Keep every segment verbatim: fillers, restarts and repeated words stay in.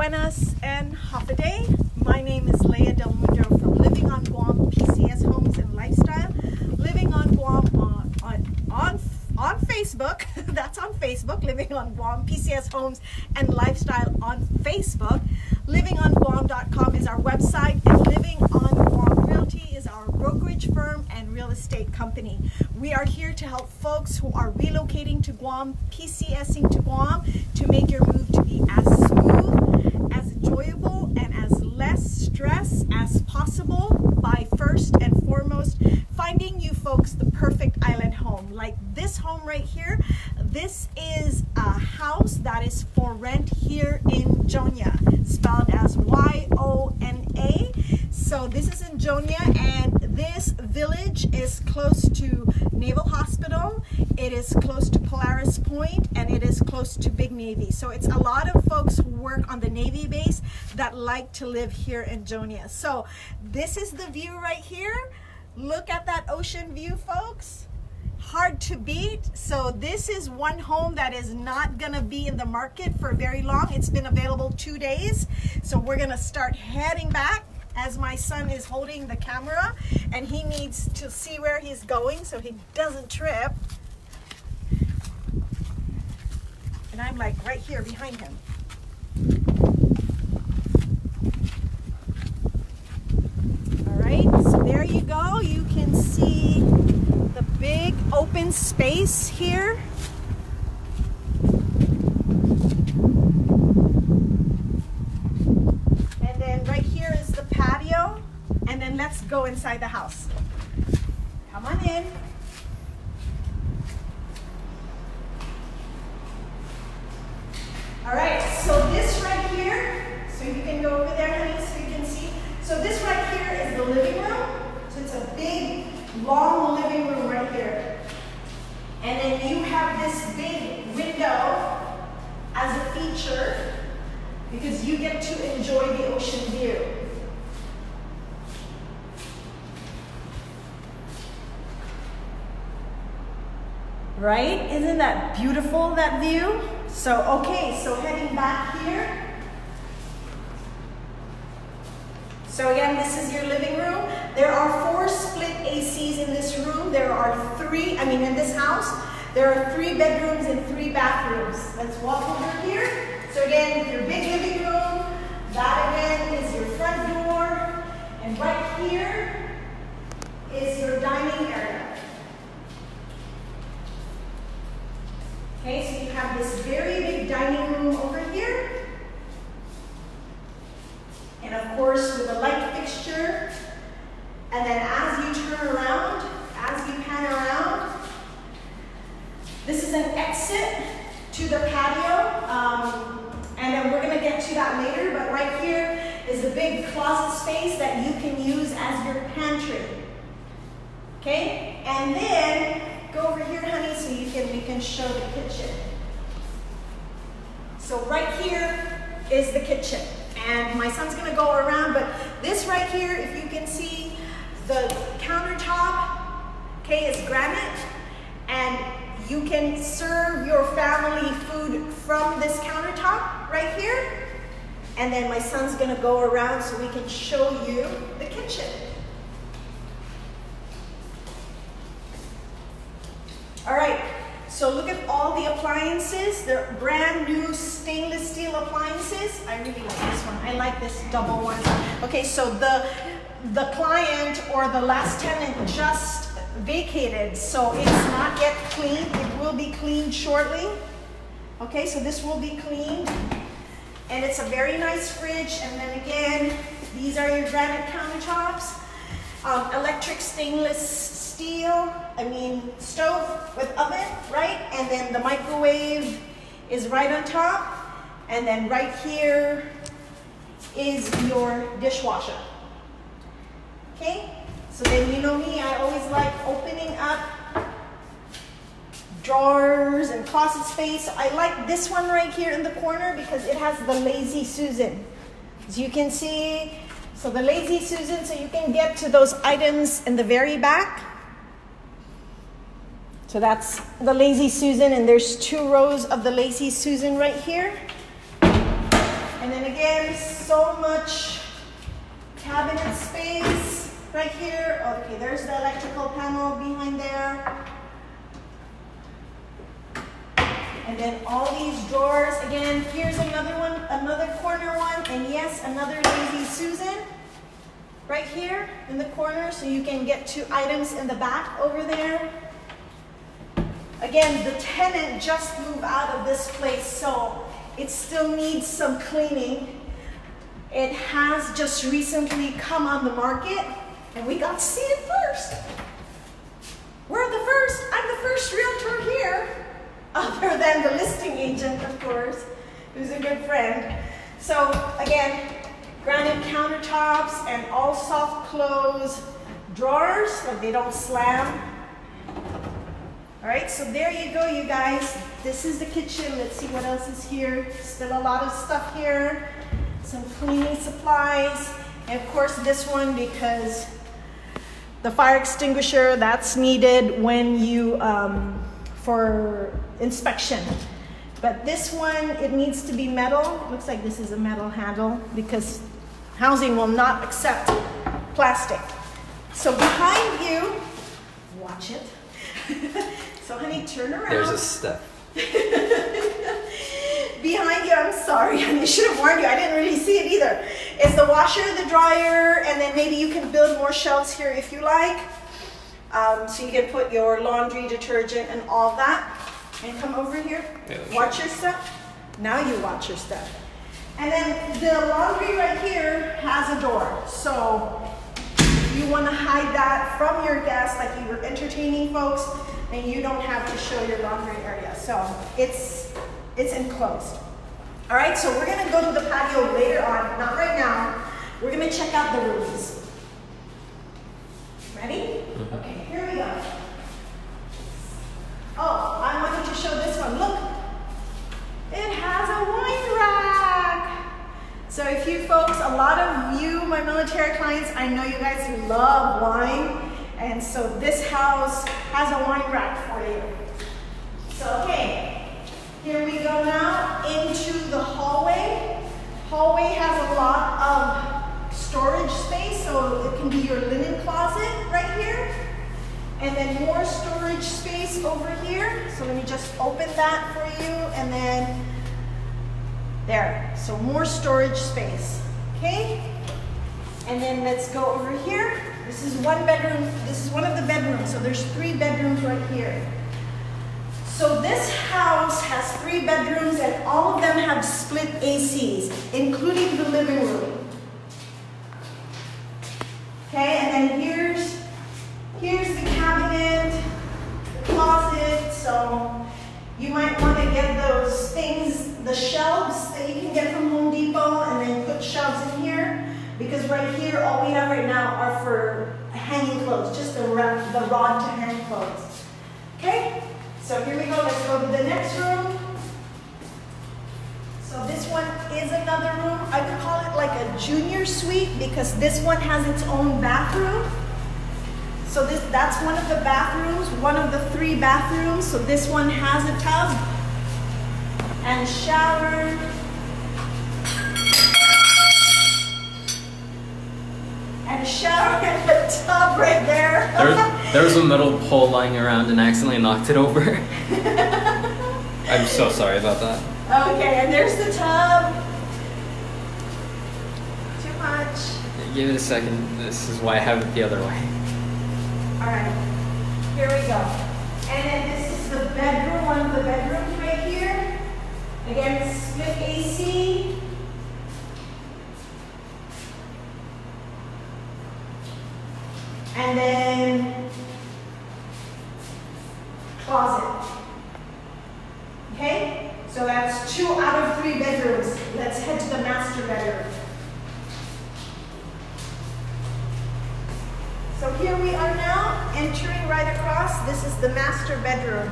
Buenas and half a day. My name is Leah Del Mundo from Living on Guam, P C S Homes and Lifestyle. Living on Guam on, on, on, on Facebook. That's on Facebook. Living on Guam, P C S Homes and Lifestyle on Facebook. Living on Guam dot com is our website, and Living on Guam Realty is our brokerage firm and real estate company. We are here to help folks who are relocating to Guam, PCSing to Guam, to make your move to be as smooth, as enjoyable, and as less stress as possible by first and foremost finding you folks the perfect island home. Like this home right here, this is a house that is for rent here in Yona, spelled as Y O N A. So this is in Yona, and this village is close to Naval Hospital, it is close to Polaris Point, and it is close to Big Navy. So it's a lot of folks who work on the Navy base that like to live here in Yona. So this is the view right here. Look at that ocean view, folks. Hard to beat. So this is one home that is not gonna be in the market for very long. It's been available two days, so we're gonna start heading back as my son is holding the camera and he needs to see where he's going so he doesn't trip, and I'm like right here behind him. All right, so there you go. You can see the big open space here. And then right here is the patio. And then let's go inside the house. Come on in. All right, so this right here, so you can go over there, honey, so you can see. So this right here is the living room. So it's a big, long living room right here. And then you have this big window as a feature because you get to enjoy the ocean view. Right? Isn't that beautiful, that view? So, okay, so heading back here. So again, this is your living room. There are four split A Cs in this room. There are three, I mean in this house, there are three bedrooms and three bathrooms. Let's walk over here. So again, your big living room, that again is your front door, and right here is your dining area. Okay, so you have this very big dining room over here. And of course, with a light fixture, and then as you turn around, as you pan around, this is an exit to the patio, um, and then we're going to get to that later, but right here is a big closet space that you can use as your pantry. Okay, and then go over here, honey, so you can, we can show the kitchen. So right here is the kitchen. And my son's gonna go around, but this right here, if you can see, the countertop, okay, is granite, and you can serve your family food from this countertop right here. And then my son's gonna go around so we can show you the kitchen. All right, so look at all the appliances. They're brand new stainless steel appliances. I really like this one. I like this double one. Okay, so the, the client or the last tenant just vacated, so it's not yet cleaned. It will be cleaned shortly. Okay, so this will be cleaned. And it's a very nice fridge. And then again, these are your granite countertops. Um, electric stainless steel, I mean stove with oven, right? And then the microwave is right on top. And then right here is your dishwasher. Okay, so then you know me, I always like opening up drawers and closet space. I like this one right here in the corner because it has the Lazy Susan. As you can see, so the Lazy Susan, so you can get to those items in the very back. So that's the Lazy Susan, and there's two rows of the Lazy Susan right here. And then again, so much cabinet space right here. Okay, there's the electrical panel behind there. And then all these drawers. Again, here's another one, another corner one. And yes, another Daisy Susan right here in the corner, so you can get to items in the back over there. Again, the tenant just moved out of this place, so it still needs some cleaning. It has just recently come on the market, and we got to see it first. We're the first, I'm the first realtor here, other than the listing agent, of course, who's a good friend. So again, granite countertops and all soft close drawers, so they don't slam. All right, so there you go, you guys. This is the kitchen. Let's see what else is here. Still a lot of stuff here. Some cleaning supplies. And of course this one, because the fire extinguisher, that's needed when you, um, for inspection. But this one, it needs to be metal. Looks like this is a metal handle because housing will not accept plastic. So behind you, watch it. So honey, turn around. There's a step. Behind you, I'm sorry, honey, I should have warned you. I didn't really see it either. It's the washer, the dryer, and then maybe you can build more shelves here if you like. Um, so you can put your laundry, detergent, and all that. And come over here. Yeah, watch your step. Now you watch your step. And then the laundry right here has a door. So you want to hide that from your guests, like you were entertaining folks, and you don't have to show your laundry area. So it's it's enclosed. All right, so we're going to go to the patio later on, not right now. We're going to check out the rooms. Ready? Okay, here we go. Oh, I wanted to show this one. Look, it has a wine rack. So if you folks, a lot of you, my military clients, I know you guys who love wine. And so this house has a wine rack for you. So, okay, here we go now into the hallway. Hallway has a lot of storage space, so it can be your linen closet right here. And then more storage space over here. So let me just open that for you, and then there. So more storage space, okay? And then let's go over here. This is one bedroom, this is one of the bedrooms. So there's three bedrooms right here. So this house has three bedrooms and all of them have split A Cs, including the living room. Okay, and then here's Here's the cabinet, the closet, so you might want to get those things, the shelves that you can get from Home Depot, and then put shelves in here, because right here, all we have right now are for hanging clothes, just the, the rod to hang clothes. Okay, so here we go, let's go to the next room. So this one is another room. I could call it like a junior suite, because this one has its own bathroom. So this, that's one of the bathrooms, one of the three bathrooms. So this one has a tub and shower. And shower and the tub right there. There, there was a metal pole lying around and I accidentally knocked it over. I'm so sorry about that. Okay, and there's the tub. Too much. Give it a second. This is why I have it the other way. All right, here we go. And then this is the bedroom, one of the bedrooms right here. Again, split A C. And then closet. Okay, so that's two out of three bedrooms. Let's head to the master bedroom. So here we are now, entering right across. This is the master bedroom.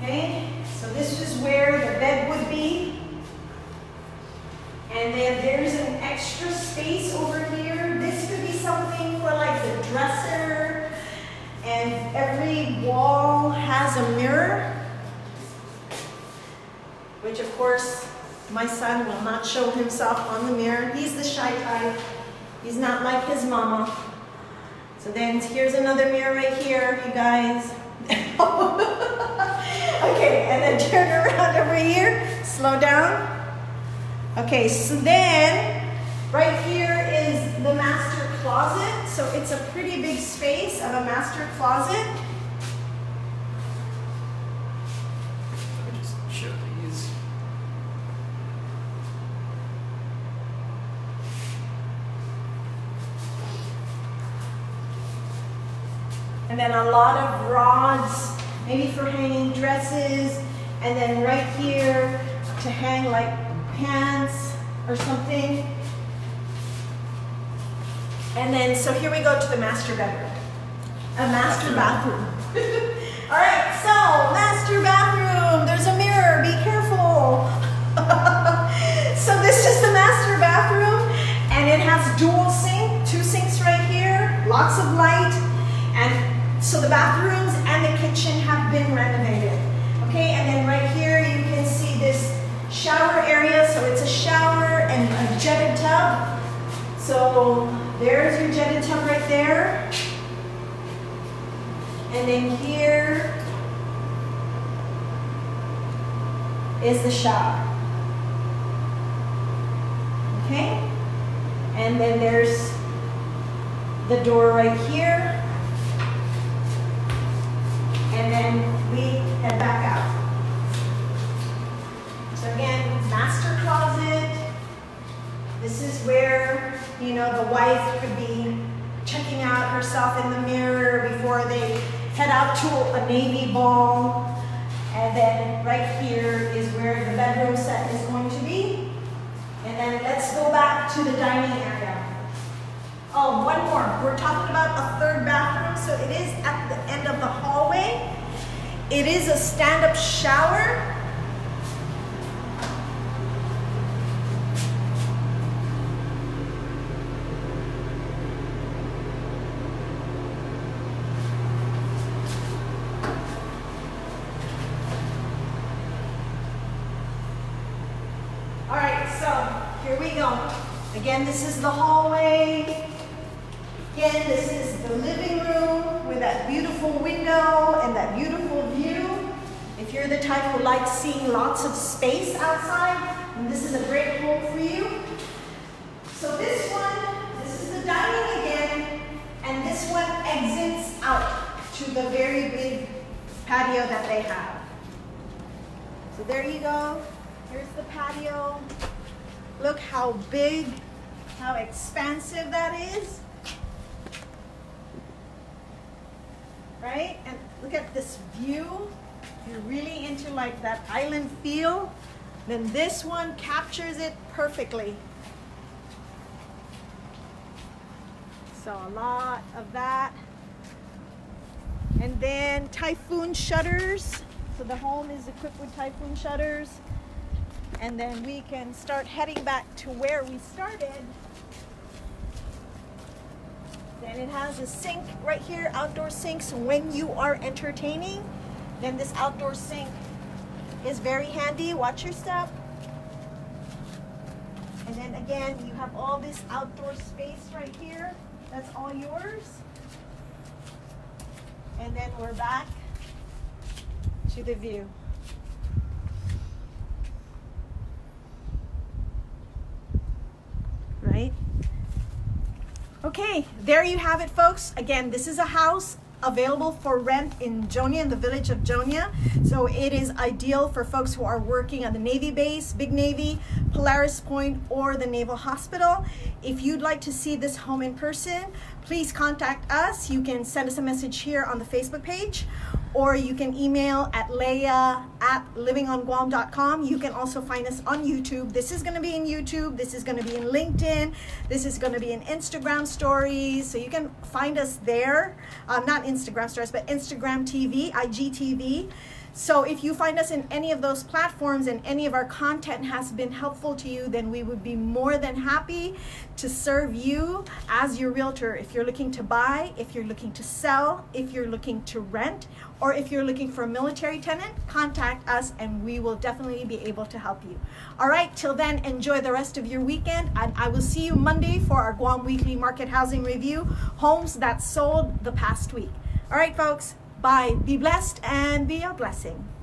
Okay, so this is where the bed would be. And then there's an extra space over here. This could be something for like the dresser. And every wall has a mirror. course, my son will not show himself on the mirror. He's the shy type. He's not like his mama. So then here's another mirror right here, you guys. Okay, and then turn around over here. Slow down. Okay, so then right here is the master closet. So it's a pretty big space of a master closet. And then a lot of rods, maybe for hanging dresses, and then right here to hang like pants or something. And then, so here we go to the master bedroom, a master bathroom. All right, so master bathroom, there's a mirror, be careful. So this is the master bathroom, and it has dual sink, two sinks right here, lots of light, and so the bathrooms and the kitchen have been renovated. Okay, and then right here you can see this shower area. So it's a shower and a jetted tub. So there's your jetted tub right there. And then here is the shower. Okay, and then there's the door right here. And then we head back out. So again, master closet. This is where, you know, the wife could be checking out herself in the mirror before they head out to a Navy ball. And then right here is where the bedroom set is going to be. And then let's go back to the dining area. Oh, one more. We're talking about a third bathroom, so it is at the end of the hallway. It is a stand-up shower. All right, so here we go. Again, this is the hallway. Again, this is the living room with that beautiful window and that beautiful view. If you're the type who likes seeing lots of space outside, then this is a great home for you. So this one, this is the dining again, and this one exits out to the very big patio that they have. So there you go. Here's the patio. Look how big, how expansive that is. Right? And look at this view. If you're really into like that island feel, then this one captures it perfectly. So a lot of that. And then typhoon shutters. So the home is equipped with typhoon shutters. And then we can start heading back to where we started. Then it has a sink right here, outdoor sink. So when you are entertaining, then this outdoor sink is very handy. Watch your step. And then again, you have all this outdoor space right here. That's all yours. And then we're back to the view. Right? Okay, there you have it, folks. Again, this is a house available for rent in Jonia, in the village of Jonia. So it is ideal for folks who are working at the Navy base, Big Navy, Polaris Point, or the Naval Hospital. If you'd like to see this home in person, please contact us. You can send us a message here on the Facebook page, or you can email at Leah at living on guam dot com. You can also find us on YouTube. This is gonna be in YouTube. This is gonna be in LinkedIn. This is gonna be in Instagram stories. So you can find us there. Um, not Instagram stories, but Instagram T V, I G T V. So if you find us in any of those platforms and any of our content has been helpful to you, then we would be more than happy to serve you as your realtor. If you're looking to buy, if you're looking to sell, if you're looking to rent, or if you're looking for a military tenant, contact us and we will definitely be able to help you. All right, till then, enjoy the rest of your weekend, and I will see you Monday for our Guam Weekly Market Housing Review, homes that sold the past week. All right, folks. Bye. Be blessed and be a blessing.